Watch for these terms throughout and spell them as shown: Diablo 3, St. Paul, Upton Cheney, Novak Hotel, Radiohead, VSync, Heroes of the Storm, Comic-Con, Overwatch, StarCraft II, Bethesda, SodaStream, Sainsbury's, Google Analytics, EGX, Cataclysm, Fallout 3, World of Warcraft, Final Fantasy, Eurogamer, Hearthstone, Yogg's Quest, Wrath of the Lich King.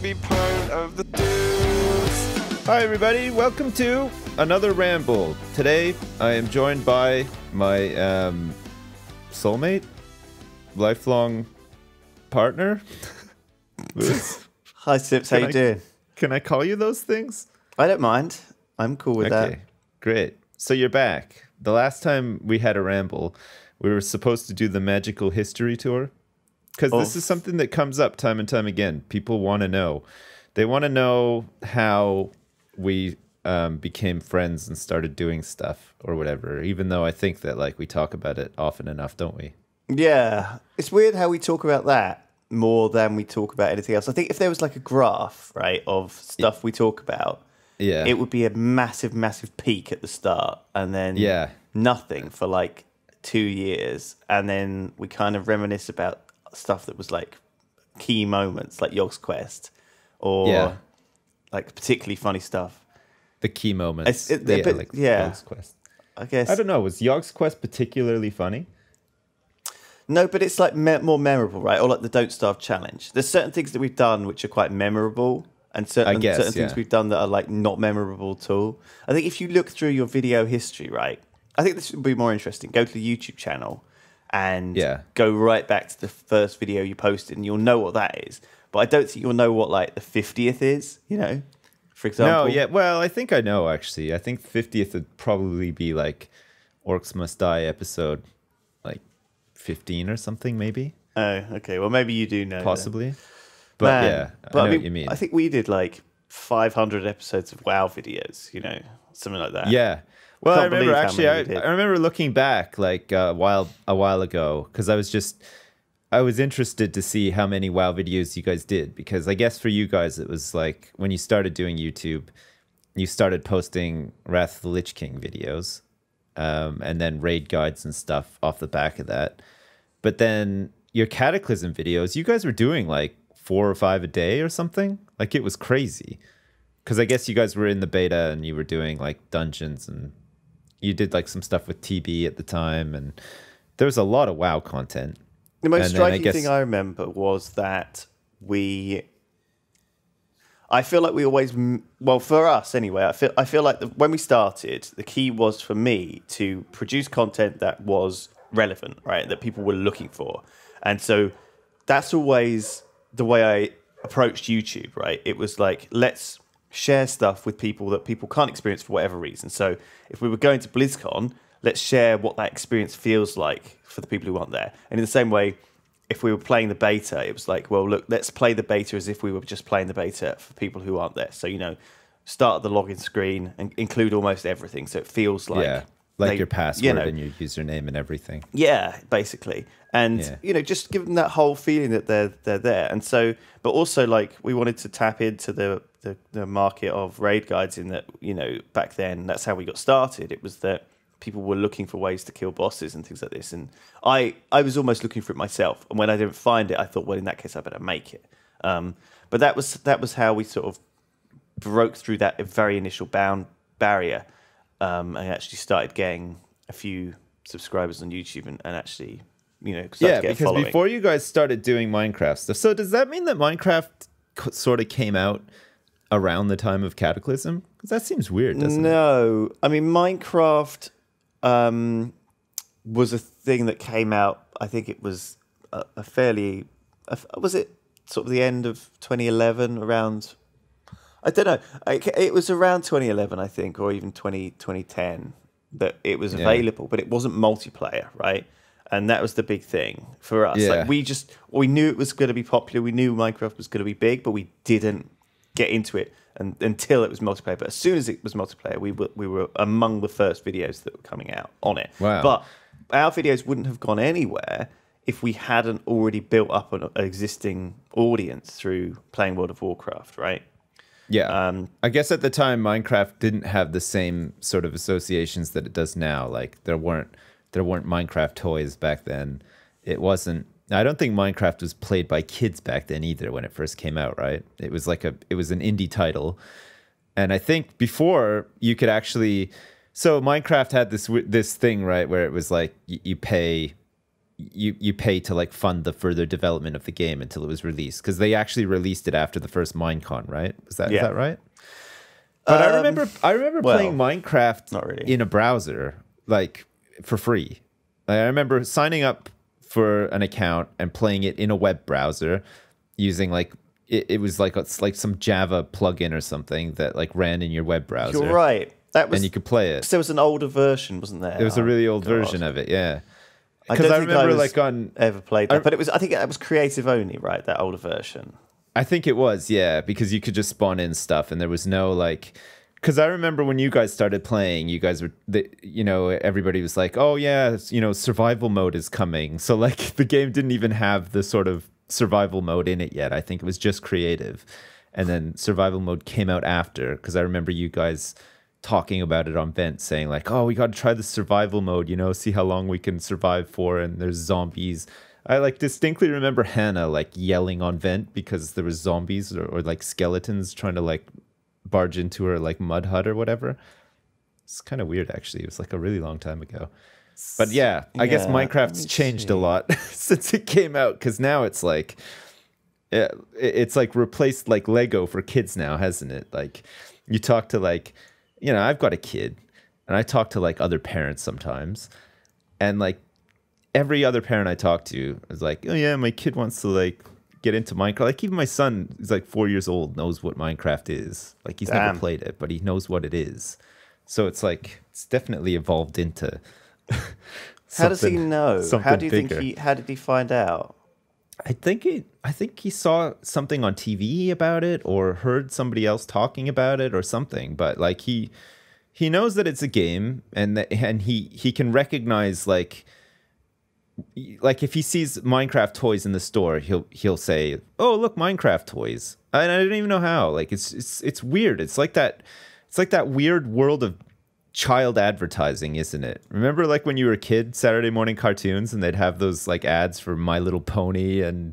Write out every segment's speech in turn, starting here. should be part of the dudes. Hi everybody, welcome to another ramble. Today I am joined by my soulmate, lifelong partner, Lewis. Hi Sips, how you doing? Can I call you those things? I don't mind. I'm cool with that. Okay, great. So you're back. The last time we had a ramble, we were supposed to do the magical history tour. Because this is something that comes up time and time again. People want to know. They want to know how we became friends and started doing stuff or whatever. Even though I think that like we talk about it often enough, don't we? Yeah. It's weird how we talk about that more than we talk about anything else. I think if there was like a graph, right, of stuff we talk about, it would be a massive, massive peak at the start. And then nothing for like 2 years. And then we kind of reminisce about stuff that was like key moments, like Yogg's Quest, or like particularly funny stuff. The key moments, Yogg's Quest. I guess I don't know. Was Yogg's Quest particularly funny? No, but it's like more memorable, right? Or like the Don't Starve Challenge. There's certain things that we've done which are quite memorable, and certain things we've done that are like not memorable at all. I think if you look through your video history, right? I think this would be more interesting. Go to the YouTube channel and go right back to the first video you posted, and you'll know what that is. But I don't think you'll know what, like, the 50th is, you know, for example. No, yeah, well, I think I know, actually. I think 50th would probably be, like, Orcs Must Die episode, like, 15 or something, maybe. Oh, okay, well, maybe you do know. Possibly. Then. But, but I know what you mean. I think we did, like, 500 episodes of WoW videos, you know, something like that. Yeah. Well, I remember actually, I remember looking back like a while ago, because I was interested to see how many WoW videos you guys did, because I guess for you guys, it was like when you started doing YouTube, you started posting Wrath of the Lich King videos and then raid guides and stuff off the back of that. But then your Cataclysm videos, you guys were doing like 4 or 5 a day or something. Like it was crazy, because I guess you guys were in the beta and you were doing like dungeons and you did like some stuff with TB at the time, and there was a lot of WoW content. The most striking thing I remember was that I feel like we always, well, for us anyway, I feel like when we started, the key was for me to produce content that was relevant, right? That people were looking for. And so that's always the way I approached YouTube, right? It was like, let's share stuff with people that people can't experience for whatever reason. So if we were going to BlizzCon, let's share what that experience feels like for the people who aren't there. And in the same way, if we were playing the beta, it was like, well, look, let's play the beta as if we were just playing the beta for people who aren't there. So, you know, start at the login screen and include almost everything. So it feels like... Yeah, like your password, you know, and your username and everything. Yeah, basically. And, you know, just give them that whole feeling that they're there. And so, but also like we wanted to tap into the market of raid guides, in that, you know, back then that's how we got started. It was that people were looking for ways to kill bosses and things like this, and I was almost looking for it myself, and when I didn't find it, I thought, well, in that case I better make it. But that was how we sort of broke through that very initial barrier and actually started getting a few subscribers on YouTube and actually, you know, because before you guys started doing Minecraft stuff. So does that mean that Minecraft sort of came out around the time of Cataclysm? Because that seems weird, doesn't it? No. I mean, Minecraft was a thing that came out, I think it was was it sort of the end of 2011 around? I don't know. It was around 2011, I think, or even 2010 that it was available, but it wasn't multiplayer, right? And that was the big thing for us. Yeah. Like we knew it was going to be popular. We knew Minecraft was going to be big, but we didn't get into it until it was multiplayer. But as soon as it was multiplayer, we were among the first videos that were coming out on it. Wow. But our videos wouldn't have gone anywhere if we hadn't already built up an existing audience through playing World of Warcraft, right? Yeah. I guess at the time, Minecraft didn't have the same sort of associations that it does now. Like there weren't Minecraft toys back then. It wasn't. I don't think Minecraft was played by kids back then either when it first came out, right? It was like it was an indie title. And I think before you could actually, so Minecraft had this thing, right, where it was like you pay you pay to like fund the further development of the game until it was released, because they actually released it after the first MineCon, right? Is that right? But I remember playing Minecraft not really. In a browser, like for free. Like, I remember signing up for an account and playing it in a web browser using like it was like some Java plugin or something that like ran in your web browser. You're right. That was, and you could play it. Because there was an older version, wasn't there? There was a really old version of it, yeah. Because I remember ever played that, but it was, I think that was creative only, right? That older version. I think it was, yeah, because you could just spawn in stuff, and there was no like. Because I remember when you guys started playing, you guys were, you know, everybody was like, "Oh yeah, you know, survival mode is coming." So like the game didn't even have the sort of survival mode in it yet. I think it was just creative, and then survival mode came out after. Because I remember you guys talking about it on Vent, saying like, "Oh, we got to try the survival mode, you know, see how long we can survive for." And there's zombies. I like distinctly remember Hannah like yelling on Vent because there was zombies or like skeletons trying to like barge into her like mud hut or whatever. It's kind of weird, actually. It was like a really long time ago. But yeah, I guess Minecraft's changed a lot since it came out, because now it's like it's like replaced like Lego for kids now, hasn't it? Like you talk to like, you know, I've got a kid, and I talk to like other parents sometimes, and like every other parent I talk to is like, "Oh yeah, my kid wants to like get into Minecraft." Like even my son, who's like 4 years old, knows what Minecraft is. Like he's never played it, but he knows what it is. So it's like it's definitely evolved into. How does he know? How do you think he? How did he find out? I think he saw something on TV about it, or heard somebody else talking about it, or something. But like he knows that it's a game, and that, and he can recognize like if he sees Minecraft toys in the store, he'll say, "Oh, look, Minecraft toys!" And I don't even know how. Like it's weird. It's like that weird world of child advertising, isn't it? Remember like when you were a kid, Saturday morning cartoons, and they'd have those like ads for My Little Pony and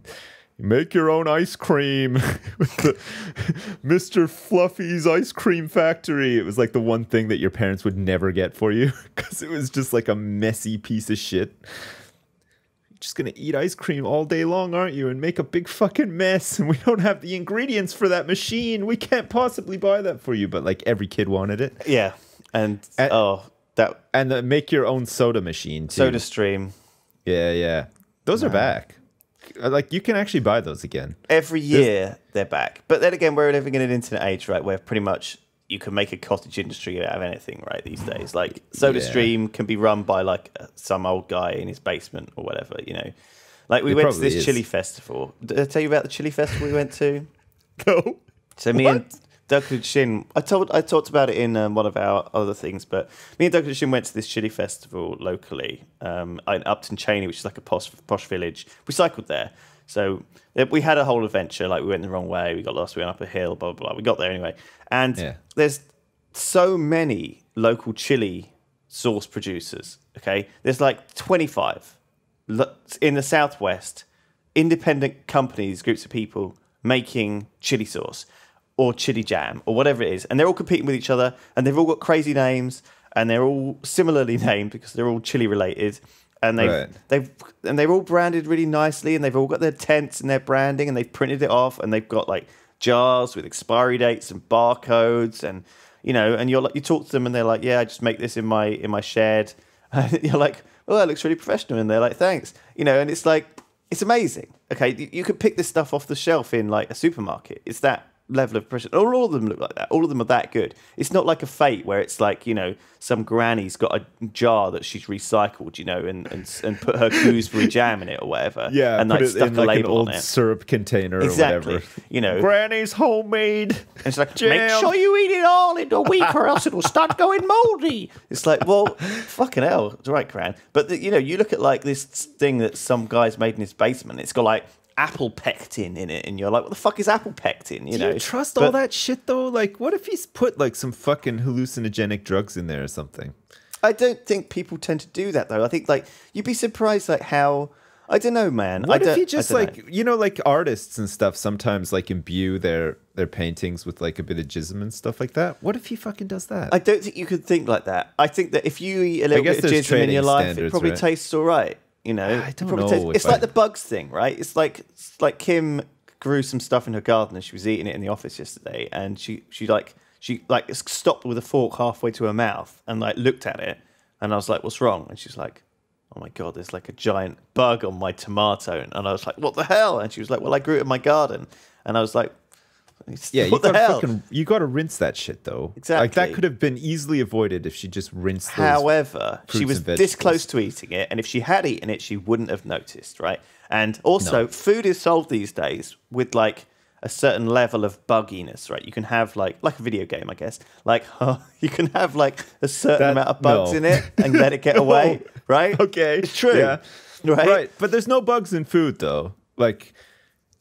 make your own ice cream with the Mr. Fluffy's ice cream factory. It was like the one thing that your parents would never get for you because it was just like a messy piece of shit. You're just gonna eat ice cream all day long, aren't you, and make a big fucking mess, and we don't have the ingredients for that machine, we can't possibly buy that for you. But like every kid wanted it. Yeah. And make your own soda machine too. SodaStream. Yeah. Those are back. Like you can actually buy those again. Every year they're back. But then again, we're living in an internet age, right? Where pretty much you can make a cottage industry out of anything, right? These days, like SodaStream can be run by like some old guy in his basement or whatever. You know, like we went to this chili festival. Did I tell you about the chili festival we went to? No. So me and Douglas Shin, I talked about it in one of our other things, but me and Douglas Shin went to this chili festival locally in Upton Cheney, which is like a posh village. We cycled there, so we had a whole adventure. Like we went the wrong way, we got lost, we went up a hill, blah blah blah. We got there anyway, and there's so many local chili sauce producers. Okay, there's like 25 in the southwest, independent companies, groups of people making chili sauce. Or chili jam, or whatever it is, and they're all competing with each other, and they've all got crazy names, and they're all similarly named because they're all chili related, and they're all branded really nicely, and they've all got their tents and their branding, and they've printed it off, and they've got like jars with expiry dates and barcodes, and you know, and you're like, you talk to them, and they're like, "Yeah, I just make this in my shed," and you're like, "Well, that looks really professional," and they're like, "Thanks," you know, and it's like, it's amazing. Okay, you could pick this stuff off the shelf in like a supermarket. It's that level of pressure. All of them look like that. All of them are that good. It's not like a fate where it's like, you know, some granny's got a jar that she's recycled, you know, and put her gooseberry jam in it or whatever. Yeah, and like stuck a label on it. An old syrup container or whatever. You know, granny's homemade. And it's like, jam. Make sure you eat it all in a week, or else it'll start going mouldy. It's like, well, fucking hell, it's right, Gran. But you know, you look at like this thing that some guy's made in his basement. It's got like apple pectin in it, and you're like, what the fuck is apple pectin? You know, do you trust all that shit though? Like, what if he's put like some fucking hallucinogenic drugs in there or something? I don't think people tend to do that though. I think like you'd be surprised like how, I don't know, man. What if he just like, you know, like artists and stuff sometimes like imbue their paintings with like a bit of jism and stuff like that? What if he fucking does that? I don't think you could think like that. I think that if you eat a little bit of jism in your life, it probably tastes all right. You know, I don't know. It's like the bugs thing, right? It's like Kim grew some stuff in her garden and she was eating it in the office yesterday, and she stopped with a fork halfway to her mouth and like looked at it, and I was like, "What's wrong?" And she's like, "Oh my god, there's like a giant bug on my tomato," and I was like, "What the hell?" And she was like, "Well, I grew it in my garden," and I was like, "Yeah, what the hell?" You got to rinse that shit though. Exactly. Like that could have been easily avoided if she just rinsed. However, she was this close to eating it, and if she had eaten it, she wouldn't have noticed, right? And also, food is sold these days with like a certain level of bugginess, right? You can have like a video game, I guess. Like you can have like a certain amount of bugs in it and let it get away, right? Okay, it's true, yeah. right? But there's no bugs in food though. Like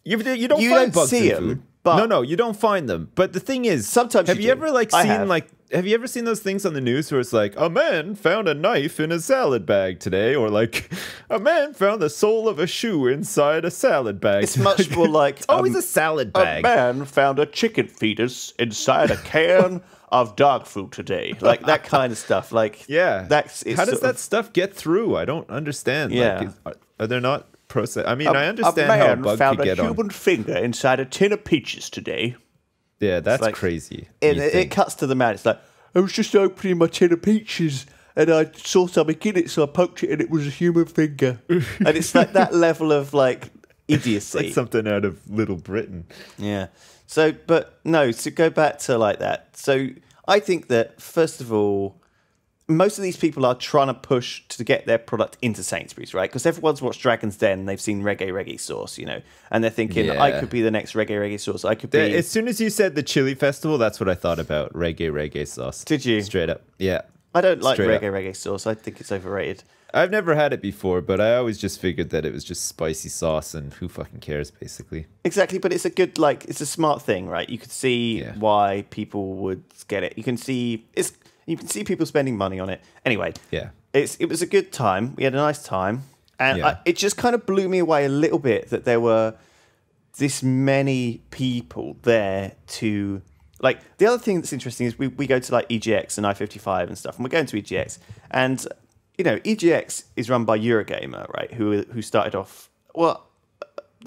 you don't find bugs in food. But no, you don't find them. But the thing is, sometimes have you ever seen those things on the news where it's like, a man found a knife in a salad bag today, or like, a man found the sole of a shoe inside a salad bag? It's much more like it's always a salad bag. A man found a chicken fetus inside a can of dog food today, like that kind of stuff. Like, yeah, how does that stuff get through? I don't understand. Yeah, like, are there not? I mean, I understand how a bug could get on. A man found a human finger inside a tin of peaches today. Yeah, that's like, crazy. And it cuts to the man. It's like, I was just opening my tin of peaches and I saw something in it, so I poked it and it was a human finger. And it's like that level of like idiocy. It's like something out of Little Britain. Yeah. So, but no, so go back to like that. So I think that, first of all, most of these people are trying to push to get their product into Sainsbury's, right? Because everyone's watched Dragon's Den, and they've seen Reggae Reggae Sauce, you know, and they're thinking, yeah, I could be the next Reggae Reggae Sauce. I could be. As soon as you said the Chili Festival, that's what I thought about, Reggae Reggae Sauce. Did you? Straight up, yeah. I don't like Reggae Sauce. I think it's overrated. I've never had it before, but I always just figured that it was just spicy sauce, and who fucking cares, basically. Exactly, but it's a good, like, it's a smart thing, right? You could see why people would get it. You can see you can see people spending money on it. Anyway, yeah, it was a good time. We had a nice time. And it just kind of blew me away a little bit that there were this many people there to... Like, the other thing that's interesting is we go to, like, EGX and I-55 and stuff, and we're going to EGX. And, you know, EGX is run by Eurogamer, right, who started off... I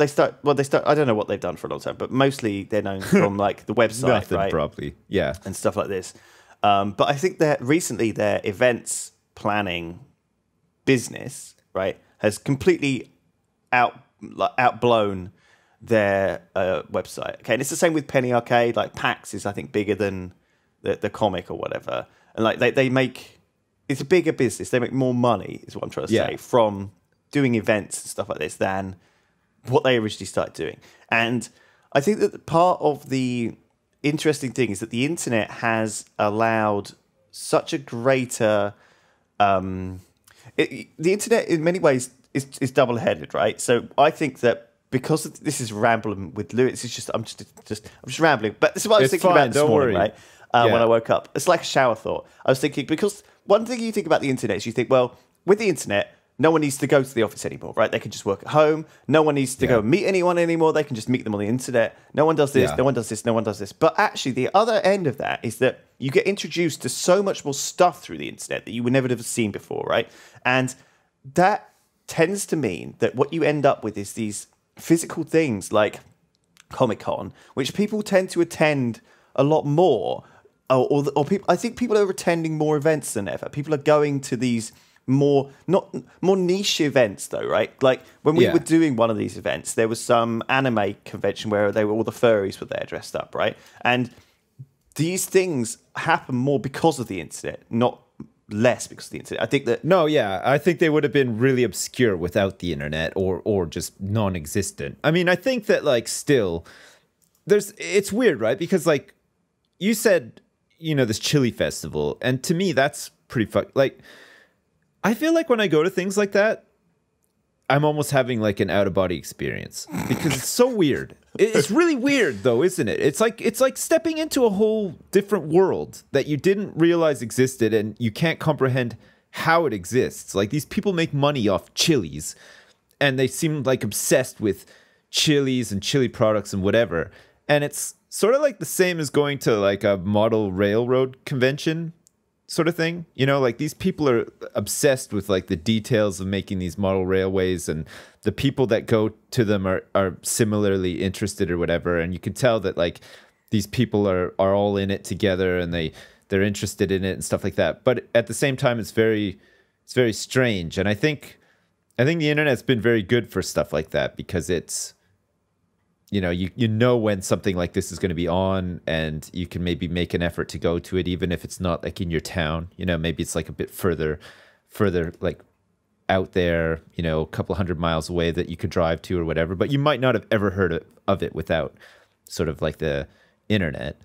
don't know what they've done for a long time, but mostly they're known from, like, the website, right? Probably, yeah. And stuff like this. But I think that recently their events planning business, right, has completely outblown their website. Okay, and it's the same with Penny Arcade. Like PAX is, I think, bigger than the comic or whatever, and like they make it's a bigger business. They make more money, is what I'm trying to say, from doing events and stuff like this than what they originally started doing. And I think that part of the interesting thing is that the internet has allowed such a greater the internet in many ways is double-headed, right? So I think that because of, this is rambling with Lewis, it's just I'm just rambling, but this is what I was thinking about this morning, right? When I woke up, it's like a shower thought. I was thinking, because one thing you think about the internet is you think, well, with the internet, no one needs to go to the office anymore, right? They can just work at home. No one needs to go meet anyone anymore. They can just meet them on the internet. No one does this, no one does this, no one does this. But actually, the other end of that is that you get introduced to so much more stuff through the internet that you would never have seen before, right? And that tends to mean that what you end up with is these physical things like Comic-Con, which people tend to attend a lot more. Or people, I think people are attending more events than ever. People are going to these... more niche events though, right? Like when we were doing one of these events, there was some anime convention where they were all the furries were there dressed up, right? And these things happen more because of the internet, not less because of the internet. I think that I think they would have been really obscure without the internet, or just non-existent. I mean, I think that like still there's it's weird, right? Because like you said, you know, this chili festival, and to me that's pretty like. I feel like when I go to things like that, I'm almost having like an out-of-body experience because it's so weird. It's really weird though, isn't it? It's like stepping into a whole different world that you didn't realize existed, and you can't comprehend how it exists. Like these people make money off chilies, and they seem like obsessed with chilies and chili products and whatever. And it's sort of like the same as going to like a model railroad convention sort of thing. You know, like, these people are obsessed with, like, the details of making these model railways, and the people that go to them are similarly interested or whatever. And you can tell that, like, these people are all in it together, and they're interested in it and stuff like that. But at the same time, it's very strange. And I think the internet's been very good for stuff like that, because it's, you know, you know when something like this is going to be on, and you can maybe make an effort to go to it, even if it's not like in your town. You know, maybe it's like a bit further like out there, you know, a couple 100 miles away that you could drive to or whatever. But you might not have ever heard of it without sort of like the internet.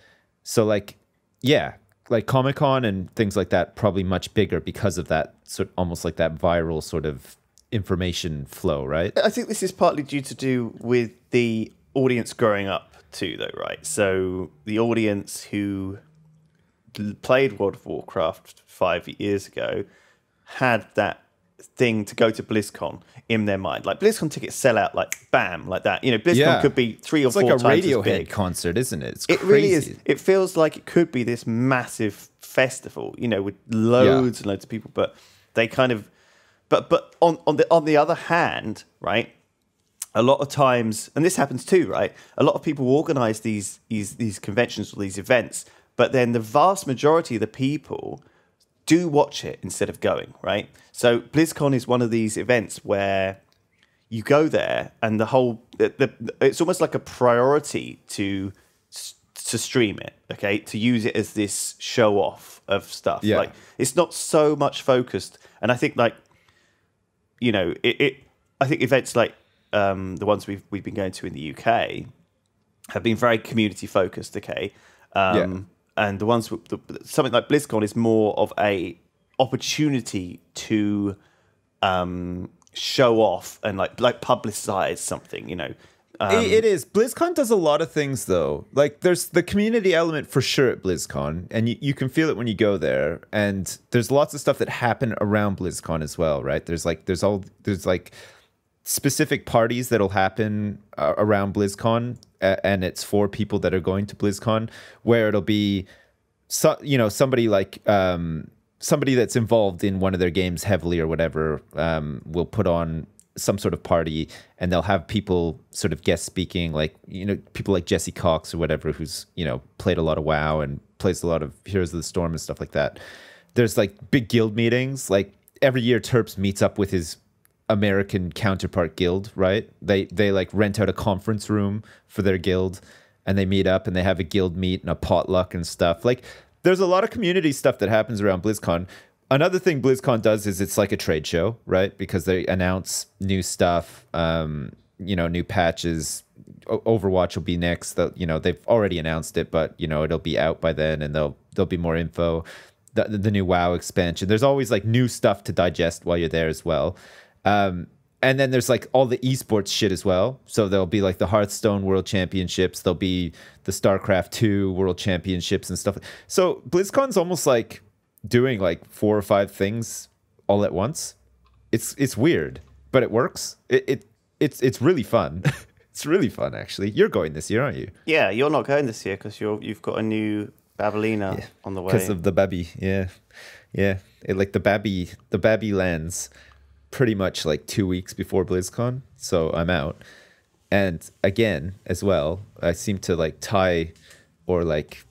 So like, yeah, like Comic-Con and things like that, probably much bigger because of that sort of almost like that viral sort of information flow, right? I think this is partly due to do with the audience growing up too, though, right? So the audience who played World of Warcraft 5 years ago had that thing to go to BlizzCon in their mind. Like, BlizzCon tickets sell out like bam, like that. You know, BlizzCon could be three or four times as big. It's like a Radiohead concert, isn't it? It's crazy. It really is. It feels like it could be this massive festival, you know, with loads and loads of people. But they kind of, but on the other hand, right? A lot of times, and this happens too, right? A lot of people organise these conventions or these events, but then the vast majority of the people do watch it instead of going, right? So BlizzCon is one of these events where you go there, and the whole it's almost like a priority to stream it, okay? To use it as this show off of stuff. Yeah. Like, it's not so much focused, and I think, like, you know, I think events like the ones we've been going to in the UK have been very community focused, okay? And the ones something like BlizzCon is more of a opportunity to show off and like publicize something, you know. It is. BlizzCon does a lot of things, though. Like, there's the community element for sure at BlizzCon, and you can feel it when you go there. And there's lots of stuff that happen around BlizzCon as well, right? There's like specific parties that'll happen around BlizzCon, and it's for people that are going to BlizzCon, where it'll be, you know, somebody like somebody that's involved in one of their games heavily or whatever will put on some sort of party, and they'll have people sort of guest speaking, like, you know, people like Jesse Cox or whatever, who's, you know, played a lot of WoW and plays a lot of Heroes of the Storm and stuff like that. There's like big guild meetings. Like, every year Terps meets up with his American counterpart guild, right? They like rent out a conference room for their guild, and they meet up, and they have a guild meet and a potluck and stuff. Like, there's a lot of community stuff that happens around BlizzCon. Another thing BlizzCon does is it's like a trade show, right? Because they announce new stuff, you know, new patches. Overwatch will be next. You know, they've already announced it, but, you know, it'll be out by then, and there'll be more info. The new WoW expansion. There's always like new stuff to digest while you're there as well. And then there's like all the esports shit as well. So there'll be like the Hearthstone World Championships. There'll be the StarCraft II World Championships and stuff. So BlizzCon's almost like doing like 4 or 5 things all at once. It's weird, but it works. It's really fun. It's really fun, actually. You're going this year, aren't you? Yeah, you're not going this year because you've got a new Babelina on the way. Because of the babby, yeah. It, like the babby lands pretty much like 2 weeks before BlizzCon, so I'm out. And again, as well, I seem to like tie, or like,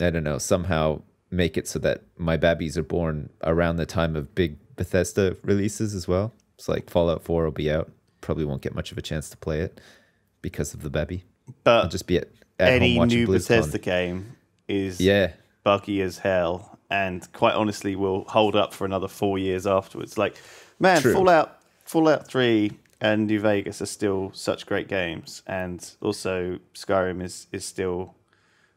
I don't know, somehow make it so that my babbies are born around the time of big Bethesda releases as well. It's like Fallout 4 will be out. Probably won't get much of a chance to play it because of the babby. But I'll just be at any home new BlizzCon. Bethesda game is buggy as hell, and quite honestly will hold up for another 4 years afterwards. Like, man, true. Fallout 3 and New Vegas are still such great games, and also Skyrim is still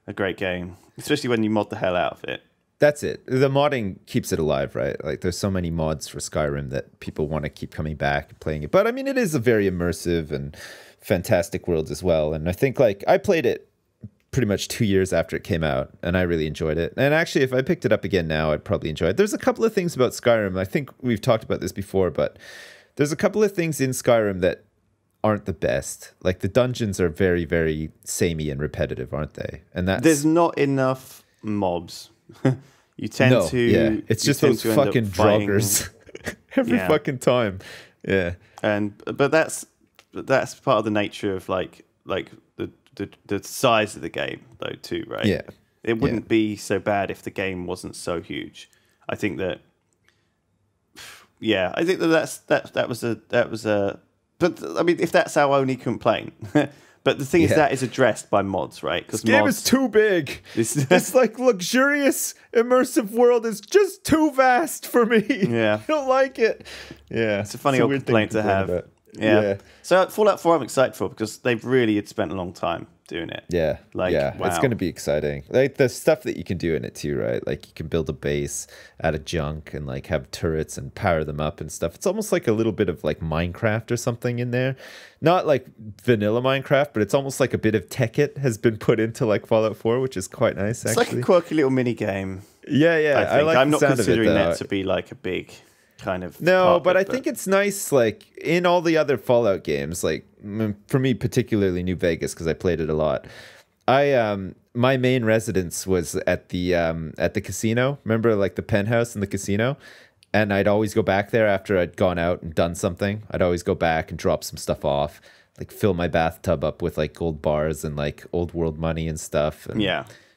a great game, especially when you mod the hell out of it. That's it. The modding keeps it alive, right? Like, there's so many mods for Skyrim that people want to keep coming back and playing it. But I mean, it is a very immersive and fantastic world as well. And I think, like, I played it pretty much 2 years after it came out, and I really enjoyed it. And actually, if I picked it up again now, I'd probably enjoy it. There's a couple of things about Skyrim. I think we've talked about this before, but there's a couple of things in Skyrim that aren't the best. Like, the dungeons are very, very samey and repetitive, aren't they? And that's... There's not enough mobs. You tend to... Yeah. It's just those fucking joggers every fucking time. Yeah. But that's part of the nature of like the size of the game though too, right? Yeah. It wouldn't be so bad if the game wasn't so huge. I think that that was a but I mean, if that's our only complaint. But the thing is, that is addressed by mods, right? Because this game is too big. This like luxurious immersive world is just too vast for me. Yeah, I don't like it. Yeah, it's a funny old complaint to have. Yeah. So Fallout 4, I'm excited for because they've really had spent a long time doing it. Yeah, wow. It's going to be exciting. Like the stuff that you can do in it too, right? Like you can build a base out of junk and like have turrets and power them up and stuff. It's almost like a little bit of like Minecraft or something in there. Not like vanilla Minecraft, but it's almost like a bit of Tekkit has been put into like Fallout 4, which is quite nice. Actually, it's like a quirky little mini game. Yeah, yeah. I like I'm not considering that to be like a big kind of but I think it's nice. Like in all the other Fallout games, like for me particularly New Vegas, because I played it a lot, my main residence was at the casino, remember, like the penthouse in the casino, and I'd always go back there after I'd gone out and done something. I'd always go back and drop some stuff off, like fill my bathtub up with like gold bars and like old world money and stuff, and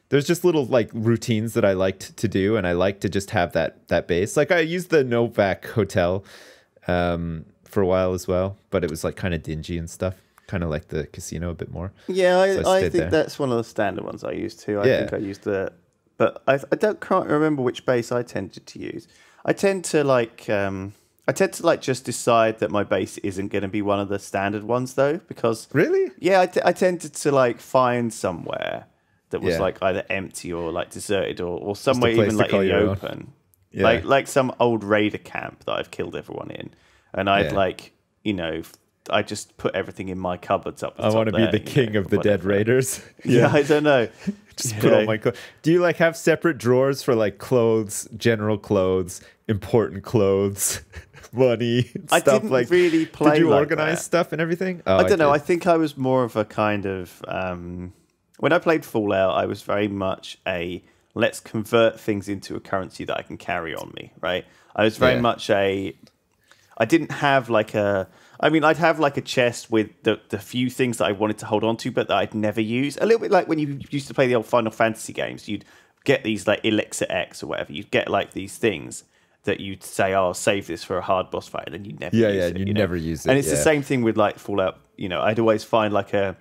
there's just little like routines that I liked to do, and I like to just have that base. Like I used the Novak Hotel for a while as well, but it was like kind of dingy and stuff, kind of like the casino a bit more. Yeah, I think that's one of the standard ones I used too. I think I used the, but I can't remember which base I tended to use. I tend to just decide that my base isn't going to be one of the standard ones though, because really, yeah, I tended to like find somewhere that was like either empty or like deserted, or somewhere even like in the open, like some old raider camp that I've killed everyone in, and I'd like, you know, I just put everything in my cupboards up. I want to be the king of the dead raiders. Yeah, I don't know. Just put all my clothes. Do you like have separate drawers for like clothes, general clothes, important clothes, money, stuff? I didn't really play. Did you organize stuff and everything? I don't know. I think I was more of a kind of. When I played Fallout, I was very much a let's convert things into a currency that I can carry on me, right? I was very much a... I didn't have like a... I mean, I'd have like a chest with the few things that I wanted to hold on to, but that I'd never use. A little bit like when you used to play the old Final Fantasy games, you'd get these like Elixir X or whatever. You'd get like these things that you'd say, oh, I'll save this for a hard boss fight, and then you'd never use it. Yeah, you'd never use it. And it's the same thing with like Fallout. You know, I'd always find like a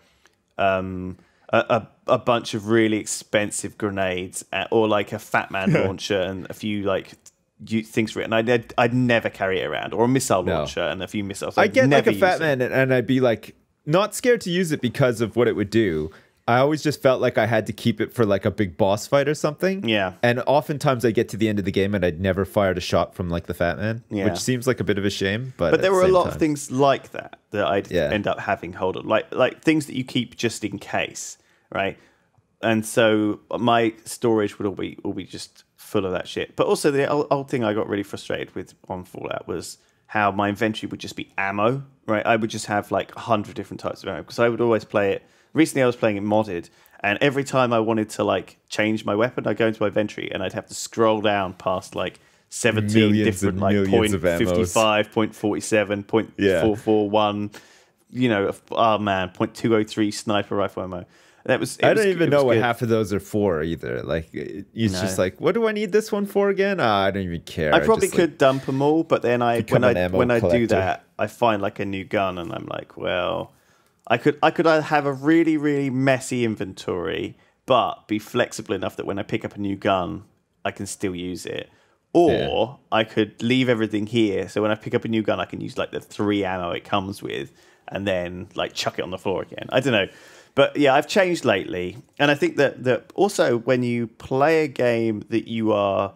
bunch of really expensive grenades, or like a Fat Man launcher and a few like things for it, and I'd never carry it around, or a missile launcher and a few missiles. I'd get like a Fat Man and I'd be like not scared to use it because of what it would do. I always just felt like I had to keep it for like a big boss fight or something. Yeah. And oftentimes I get to the end of the game and I'd never fired a shot from like the Fat Man, which seems like a bit of a shame. But there were a lot of things like that I'd end up having hold of, like things that you keep just in case, right? And so my storage would all be just full of that shit. But also the old thing I got really frustrated with on Fallout was how my inventory would just be ammo, right? I would just have like 100 different types of ammo because I would always play it. Recently, I was playing it modded, and every time I wanted to like change my weapon, I'd go into my inventory and I'd have to scroll down past like 17 millions different like .55, .47, .441, you know, oh man, .203 sniper rifle ammo. That was. I don't even know what half of those are for either. Like, it's just like, what do I need this one for again? I don't even care. I probably could dump them all, but then when I do that, I find like a new gun, and I'm like, well. I could have a really, really messy inventory, but be flexible enough that when I pick up a new gun, I can still use it. Or I could leave everything here, so when I pick up a new gun, I can use like the 3 ammo it comes with, and then like chuck it on the floor again. I don't know. But yeah, I've changed lately. And I think that also when you play a game that you are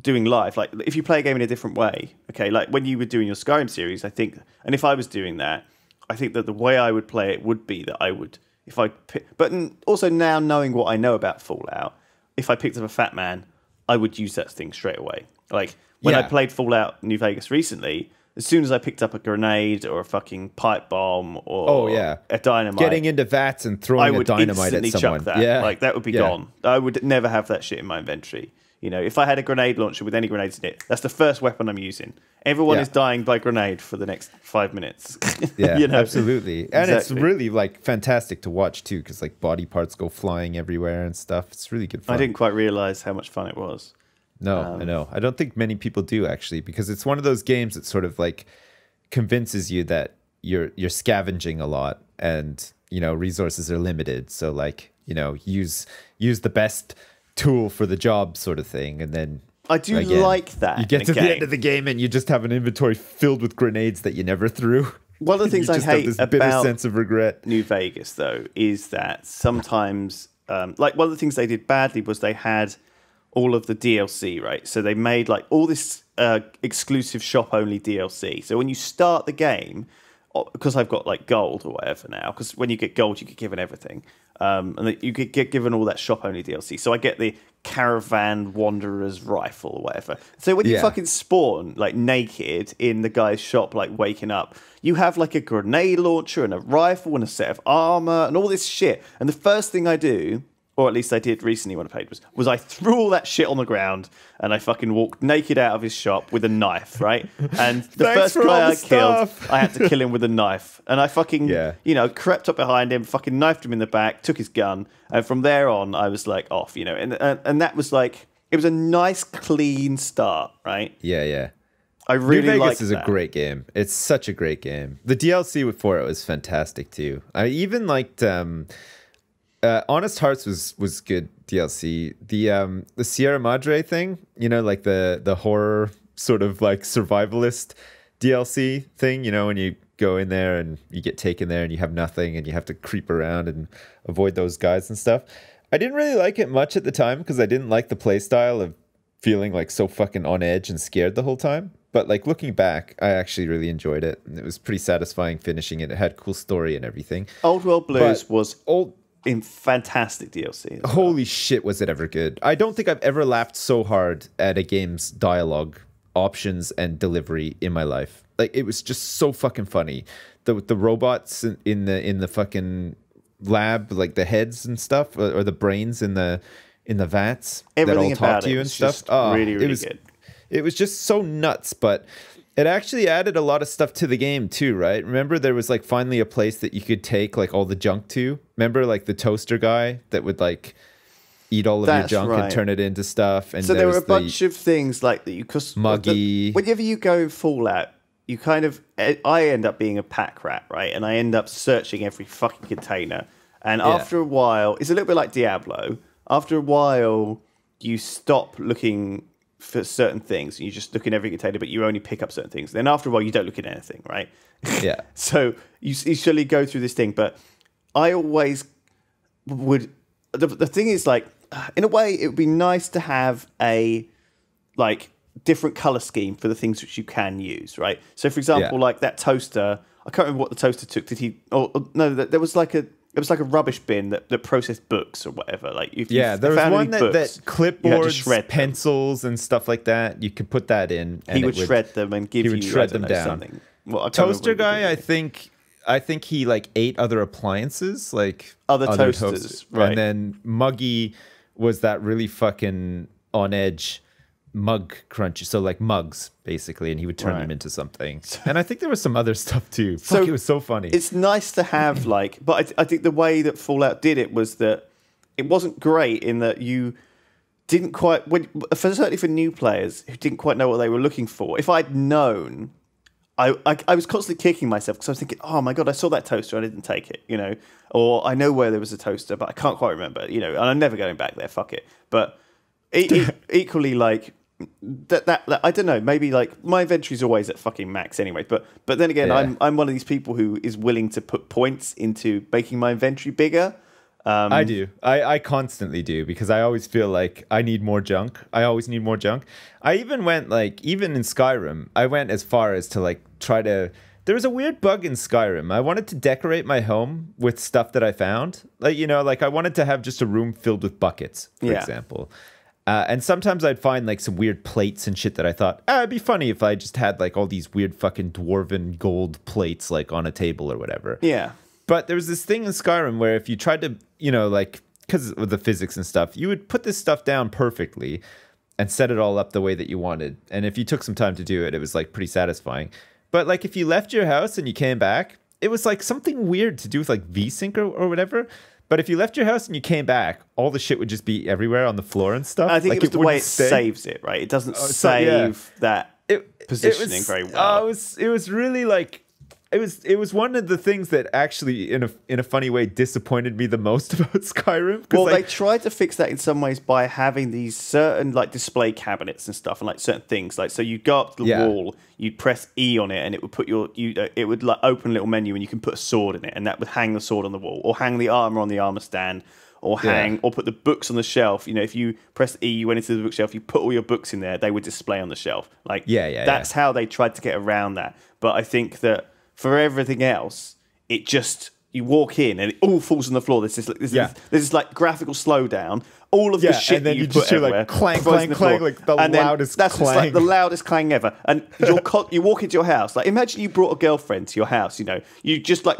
doing live, like if you play a game in a different way, okay, like when you were doing your Skyrim series, I think, and if I was doing that, I think that the way I would play it would be that I would, if I, but also now knowing what I know about Fallout, if I picked up a Fat Man, I would use that thing straight away. Like when I played Fallout New Vegas recently, as soon as I picked up a grenade or a fucking pipe bomb or a dynamite, getting into vats and throwing a dynamite at someone, I would instantly chuck that. Yeah. Like that would be gone. I would never have that shit in my inventory. You know, if I had a grenade launcher with any grenades in it, that's the first weapon I'm using. Everyone is dying by grenade for the next 5 minutes. Yeah, you know? Absolutely. And it's really like fantastic to watch too, because like body parts go flying everywhere and stuff. It's really good fun. I didn't quite realize how much fun it was. No, I know. I don't think many people do actually, because it's one of those games that sort of like convinces you that you're scavenging a lot, and you know resources are limited. So like, you know, use the best tool for the job sort of thing. And then I do again, like that you get to the end of the game and you just have an inventory filled with grenades that you never threw. One of the things I hate about sense of regret New Vegas though is that sometimes like one of the things they did badly was they had all of the DLC, right? So they made like all this exclusive shop only DLC. So when you start the game, because I've got like gold or whatever now, because when you get gold you get given everything, and you get given all that shop only DLC. So I get the Caravan Wanderer's rifle or whatever. So when you fucking spawn like naked in the guy's shop, like waking up, you have like a grenade launcher and a rifle and a set of armor and all this shit. And the first thing I do, or at least I did recently when I played, was I threw all that shit on the ground and I fucking walked naked out of his shop with a knife, right? And the first guy I killed, I had to kill him with a knife. And I fucking, you know, crept up behind him, fucking knifed him in the back, took his gun. And from there on, I was like off, you know. And that was like, it was a nice, clean start, right? Yeah, yeah. I really like that. New Vegas is a great game. It's such a great game. The DLC for it was fantastic too. I even liked... Honest Hearts was good DLC. The Sierra Madre thing, you know, like the horror sort of like survivalist DLC thing, you know, when you go in there and you get taken there and you have nothing and you have to creep around and avoid those guys and stuff. I didn't really like it much at the time because I didn't like the playstyle of feeling like so fucking on edge and scared the whole time. But like looking back, I actually really enjoyed it. And it was pretty satisfying finishing it. It had a cool story and everything. Old World Blues was old. In fantastic DLC. Well. Holy shit, was it ever good. I don't think I've ever laughed so hard at a game's dialogue options and delivery in my life. Like, it was just so fucking funny. The robots in the fucking lab, like the heads and stuff, or the brains in the vats. Everything that all talk to you and stuff. Oh, really, really good. It was just so nuts, but it actually added a lot of stuff to the game too, right? Remember there was like finally a place that you could take like all the junk to? Remember like the toaster guy that would like eat all of your junk and turn it into stuff? And so there were a bunch of things like that you could... Muggy. Whenever you go Fallout, you kind of... I end up being a pack rat, right? And I end up searching every fucking container. And after a while... It's a little bit like Diablo. After a while, you stop looking... for certain things, and you just look in every container, but you only pick up certain things. Then after a while, you don't look at anything, right? Yeah. So you surely go through this thing, but I always would... The thing is, like, in a way, it would be nice to have a, like, different color scheme for the things which you can use, right? So, for example, like that toaster... I can't remember what the toaster took. Did he... Or no, there was like a... It was like a rubbish bin that processed books or whatever. Like if there was one that clipboards, pencils, and stuff like that. You could put that in. And he would shred them and give you. He would shred them down. Something. Well, toaster guy, I think he like ate other appliances, like other toasters. Right. And then Muggy was that really fucking on edge mug crunch, so like mugs basically, and he would turn them into something. And I think there was some other stuff too. So fuck, it was so funny. It's nice to have like, but I think the way that Fallout did it was that it wasn't great in that you didn't quite, certainly for new players who didn't quite know what they were looking for. If I'd known, I was constantly kicking myself because I was thinking, oh my god, I saw that toaster, I didn't take it, you know, or I know where there was a toaster, but I can't quite remember, you know, and I'm never going back there. Fuck it. But equally, like. That I don't know, maybe like my inventory's always at fucking max anyway, but then again I'm one of these people who is willing to put points into making my inventory bigger. I constantly do, because I always feel like I need more junk. I always need more junk. I even went like, even in Skyrim, I went as far as to like try to... There was a weird bug in Skyrim. I wanted to decorate my home with stuff that I found, like, you know, like I wanted to have just a room filled with buckets, for example. And sometimes I'd find like some weird plates and shit that I thought, ah, it'd be funny if I just had like all these weird fucking dwarven gold plates like on a table or whatever. Yeah. But there was this thing in Skyrim where if you tried to, you know, like, because of the physics and stuff, you would put this stuff down perfectly. and set it all up the way that you wanted. And if you took some time to do it, it was like pretty satisfying. But like if you left your house and you came back, it was like something weird to do with like VSync or whatever. But if you left your house and you came back, all the shit would just be everywhere on the floor and stuff. I think like it was the way it saves it, right? It doesn't save that positioning very well. It was really like... It was one of the things that actually, in a funny way, disappointed me the most about Skyrim. Well, like, they tried to fix that in some ways by having these certain like display cabinets and stuff, and like certain things. Like, so you go up to the wall, you press E on it, and it would put your it would like open a little menu, and you can put a sword in it, and that would hang the sword on the wall, or hang the armor on the armor stand, or hang or put the books on the shelf. You know, if you press E, you went into the bookshelf, you put all your books in there, they would display on the shelf. Like, that's how they tried to get around that. But I think that. For everything else, it just, you walk in and it all falls on the floor. There's this like graphical slowdown. All of the shit that you just do like clang, clang, clang, like the loudest clang. That's like the loudest clang ever. And you walk into your house. Like imagine you brought a girlfriend to your house. You know, you just like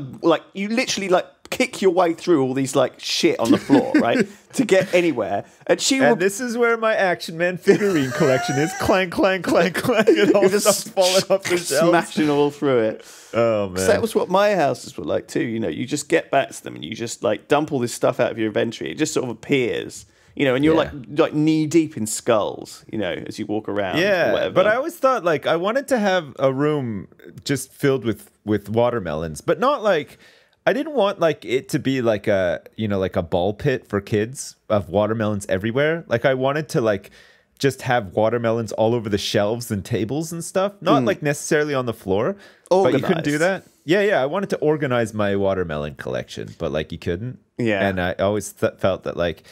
you literally like kick your way through all these like shit on the floor, right, to get anywhere. And this is where my Action Man figurine collection is. Clang, clang, clang, clang, and all just falling off the shelves, smashing all through it. Oh man, that was what my houses were like too. You know, you just get back to them and you just like dump all this stuff out of your inventory. It just sort of appears. You know, and you're like knee deep in skulls, you know, as you walk around. Yeah, or whatever. But I always thought like I wanted to have a room just filled with watermelons, but not like I didn't want like it to be like a, you know, like a ball pit for kids of watermelons everywhere. Like I wanted to like just have watermelons all over the shelves and tables and stuff, not like necessarily on the floor. Organized. But you couldn't do that. Yeah, I wanted to organize my watermelon collection, but like you couldn't. Yeah, and I always felt that like.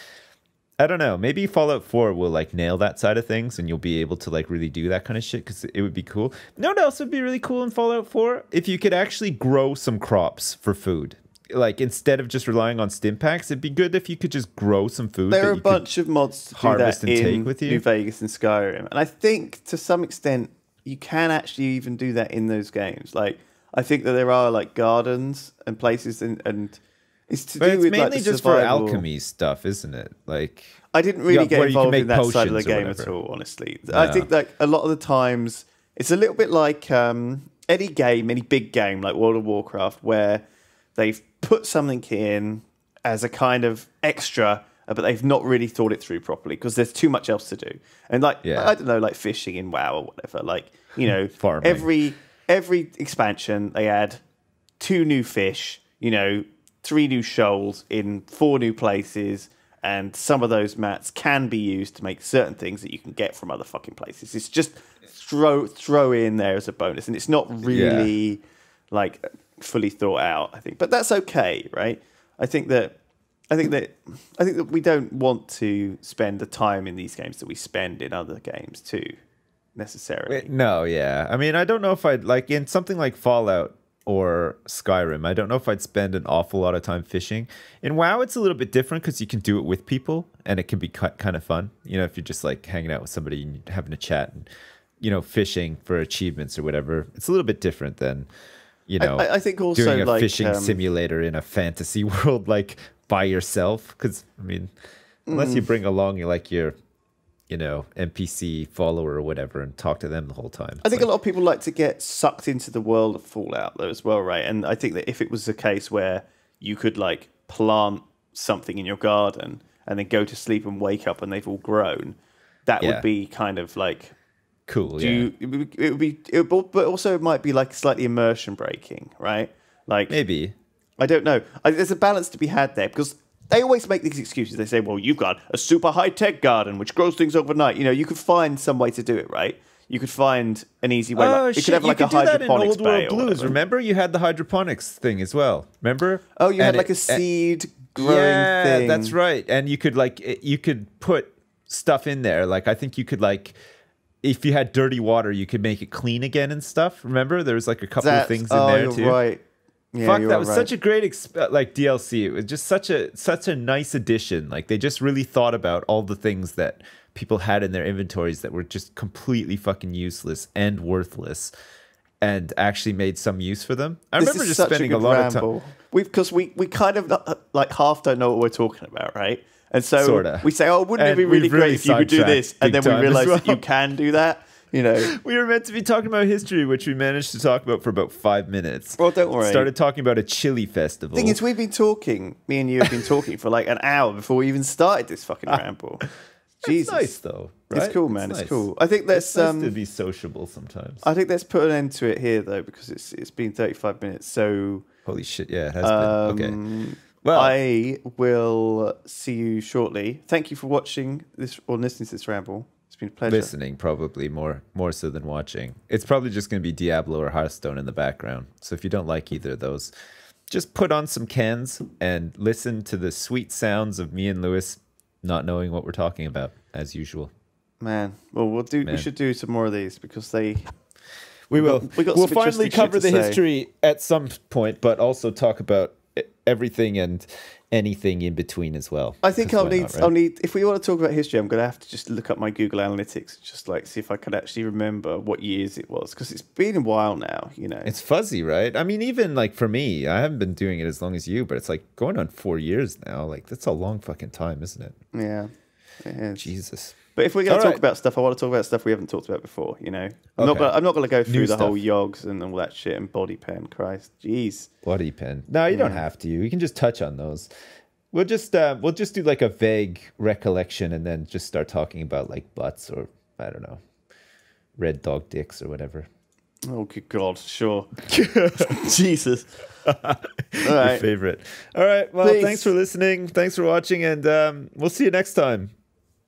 I don't know. Maybe Fallout 4 will like nail that side of things, and you'll be able to like really do that kind of shit because it would be cool. No, what else would be really cool in Fallout 4 if you could actually grow some crops for food. Like instead of just relying on stim packs, it'd be good if you could just grow some food. There are a bunch of mods to harvest and take with you. New Vegas and Skyrim, and I think to some extent you can actually even do that in those games. Like I think that there are like gardens and places and it's to do with mainly like just for alchemy stuff, isn't it? Like I didn't really get involved in that side of the game at all, honestly. No. I think like a lot of the times it's a little bit like any game, any big game like World of Warcraft, where they've put something in as a kind of extra, but they've not really thought it through properly because there's too much else to do. And like I don't know, like fishing in WoW or whatever. Like you know, every expansion they add 2 new fish. You know. 3 new shoals in 4 new places, and some of those mats can be used to make certain things that you can get from other fucking places. It's just throw in there as a bonus, and it's not really like fully thought out, I think. But that's okay, right? I think that we don't want to spend the time in these games that we spend in other games too, necessarily. No, I mean, I don't know if I'd like in something like Fallout or Skyrim, I don't know if I'd spend an awful lot of time fishing. In WoW, it's a little bit different because you can do it with people, and it can be kind of fun. You know, if you're just like hanging out with somebody and having a chat, and you know, fishing for achievements or whatever, it's a little bit different than, you know, I think also doing a like, fishing simulator in a fantasy world like by yourself. Because I mean, unless you bring along like your, you know, NPC follower or whatever and talk to them the whole time. I think a lot of people like to get sucked into the world of Fallout though as well, right? And I think that if it was a case where you could like plant something in your garden and then go to sleep and wake up and they've all grown, that would be kind of like cool. But also it might be like slightly immersion breaking, right? Like maybe, I don't know. There's a balance to be had there because they always make these excuses. They say, well, you've got a super high-tech garden which grows things overnight. You know, you could find some way to do it, right? You could find an easy way. Oh, like, you could have like a hydroponics bay. In Old World Blues, remember? You had the hydroponics thing as well, remember? Oh, you had like a seed growing thing. Yeah, that's right. And you could like, you could put stuff in there. Like, I think you could like, if you had dirty water, you could make it clean again and stuff. Remember? There was like a couple of things in there too. Right. Yeah, fuck, that was such a great like DLC. It was just such a nice addition. Like they just really thought about all the things that people had in their inventories that were just completely fucking useless and worthless, and actually made some use for them. I remember just spending a lot of time. Because we kind of like half don't know what we're talking about, right? And so we say, oh, wouldn't it be really great if you could do this? And then we realize that you can do that. You know, we were meant to be talking about history, which we managed to talk about for about 5 minutes. Well, don't worry. Started talking about a chili festival. The thing is, we've been talking. Me and you have been talking for like an hour before we even started this fucking ramble. Jesus, that's nice though. Right? It's cool, man. It's nice. Cool. I think that's nice to be sociable sometimes. I think let's put an end to it here though, because it's been 35 minutes. So holy shit, yeah, it has been. Okay. Well, I will see you shortly. Thank you for watching this or listening to this ramble. It's been a pleasure. Listening, probably, more so than watching. It's probably just going to be Diablo or Hearthstone in the background. So if you don't like either of those, just put on some cans and listen to the sweet sounds of me and Lewis not knowing what we're talking about, as usual. Man. Well, we should do some more of these because they... We'll finally cover the history at some point, but also talk about everything and... anything in between as well. I think I'll need, if we want to talk about history, I'm going to have to just look up my Google Analytics, just like see if I could actually remember what years it was, because it's been a while now, you know. It's fuzzy, right? I mean, even like for me, I haven't been doing it as long as you, but it's like going on 4 years now. Like that's a long fucking time, isn't it? Yeah. It is. Jesus. But if we're going to talk about stuff, I want to talk about stuff we haven't talked about before, you know. I'm not going to go through the whole yogs and all that shit and body pen. Christ, jeez. Body pen. No, you don't have to. You can just touch on those. We'll just do like a vague recollection and then just start talking about like butts or I don't know, red dog dicks or whatever. Oh, good God, sure. Jesus. Your favorite. All right. Well, thanks for listening. Thanks for watching, and we'll see you next time.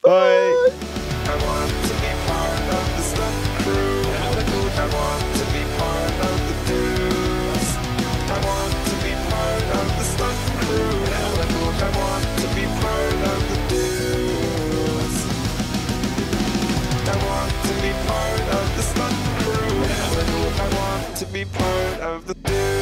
Bye. I want to be part of the stunt crew. I want to be part of the dudes. I want to be part of the stunt crew. I want to be part of the dudes. I want to be part of the stunt crew. I want to be part of the dudes.